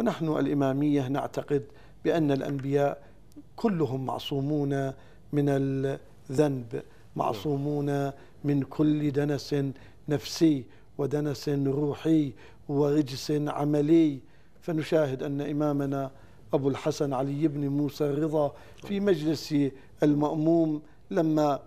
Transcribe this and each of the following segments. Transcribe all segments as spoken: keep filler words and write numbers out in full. ونحن الإمامية نعتقد بأن الأنبياء كلهم معصومون من الذنب، معصومون من كل دنس نفسي ودنس روحي ورجس عملي. فنشاهد أن إمامنا أبو الحسن علي بن موسى الرضا في مجلس المأموم لما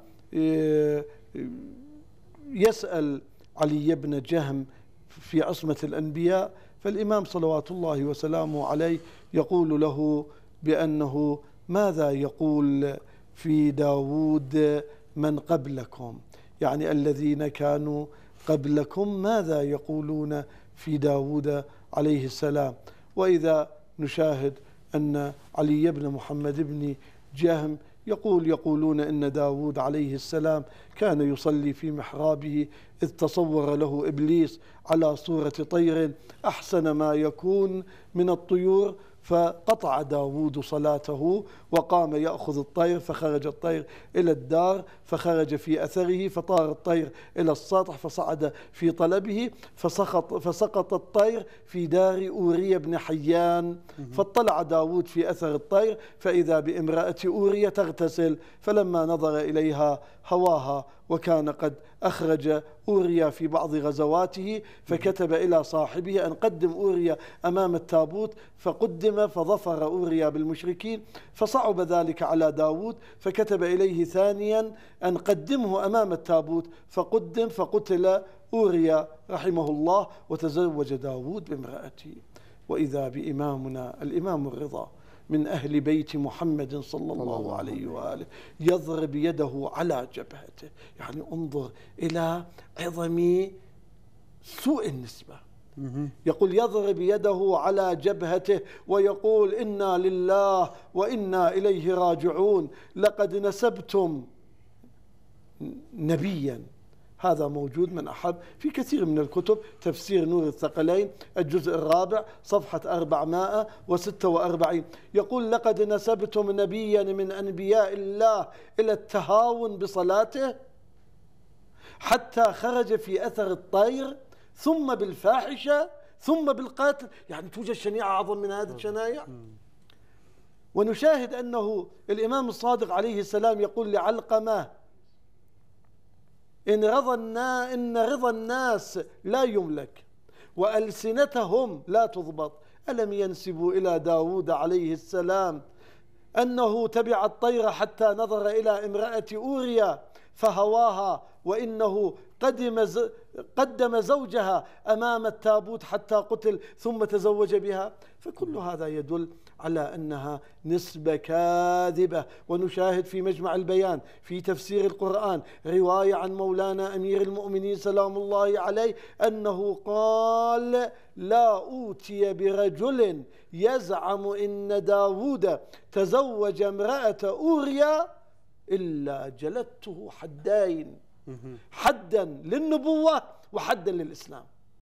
يسأل علي بن جهم في عصمة الأنبياء، فالإمام صلوات الله وسلامه عليه يقول له بأنه ماذا يقول في داود من قبلكم، يعني الذين كانوا قبلكم ماذا يقولون في داود عليه السلام. وإذا نشاهد أن علي بن محمد بن جهم يقول يقولون إن داود عليه السلام كان يصلي في محرابه إذ تصور له إبليس على صورة طير أحسن ما يكون من الطيور، فقطع داود صلاته وقام يأخذ الطير، فخرج الطير إلى الدار، فخرج في أثره، فطار الطير إلى السطح، فصعد في طلبه، فسقط, فسقط الطير في دار أوريا بن حيان، فاطلع داود في أثر الطير فإذا بامرأة أوريا تغتسل، فلما نظر إليها هواها، وكان قد أخرج أوريا في بعض غزواته، فكتب إلى صاحبه أن قدم أوريا أمام التابوت، فقدم فظفر أوريا بالمشركين، فصعب ذلك على داود، فكتب إليه ثانيا أن قدمه أمام التابوت، فقدم فقتل أوريا رحمه الله، وتزوج داود بامرأته. وإذا بإمامنا الإمام الرضا من أهل بيت محمد صلى الله عليه وآله يضرب يده على جبهته، يعني انظر إلى عظم سوء النسبة. يقول يضرب يده على جبهته ويقول إنا لله وإنا إليه راجعون، لقد نسبتم نبيا. هذا موجود من أحب في كثير من الكتب، تفسير نور الثقلين الجزء الرابع صفحة أربعمائة وستة وأربعين، يقول لقد نسبتم نبيا من أنبياء الله إلى التهاون بصلاته حتى خرج في أثر الطير، ثم بالفاحشة، ثم بالقتل. يعني توجد شنيعة أعظم من هذه الشنايع؟ ونشاهد أنه الإمام الصادق عليه السلام يقول لعلقمة إن رضى النا إن رضى الناس لا يملك وألسنتهم لا تضبط. ألم ينسبوا إلى داود عليه السلام أنه تبع الطير حتى نظر إلى امرأة أوريا فهواها، وإنه قدم قدم زوجها أمام التابوت حتى قتل ثم تزوج بها. فكل هذا يدل على أنها نسبة كاذبة. ونشاهد في مجمع البيان في تفسير القرآن رواية عن مولانا أمير المؤمنين سلام الله عليه أنه قال لا أوتي برجل يزعم إن داود تزوج امرأة أوريا إلا جلدته حدين، حدا للنبوة وحدا للإسلام.